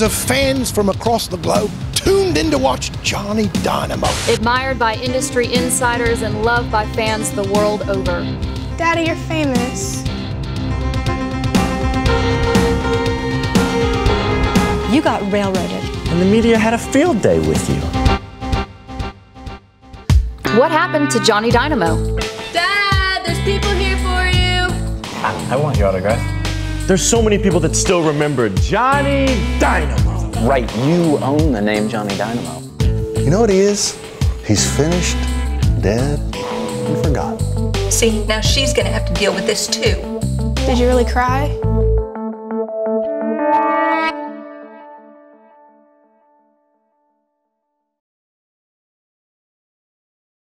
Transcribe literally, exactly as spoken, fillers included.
Millions of fans from across the globe tuned in to watch Johnny Dynamo. Admired by industry insiders and loved by fans the world over. Daddy, you're famous. You got railroaded. And the media had a field day with you. What happened to Johnny Dynamo? Dad, there's people here for you. I, I want your autograph. There's so many people that still remember Johnny Dynamo. Right, you own the name Johnny Dynamo. You know what he is? He's finished, dead, and forgotten. See, now she's gonna have to deal with this too. Did you really cry?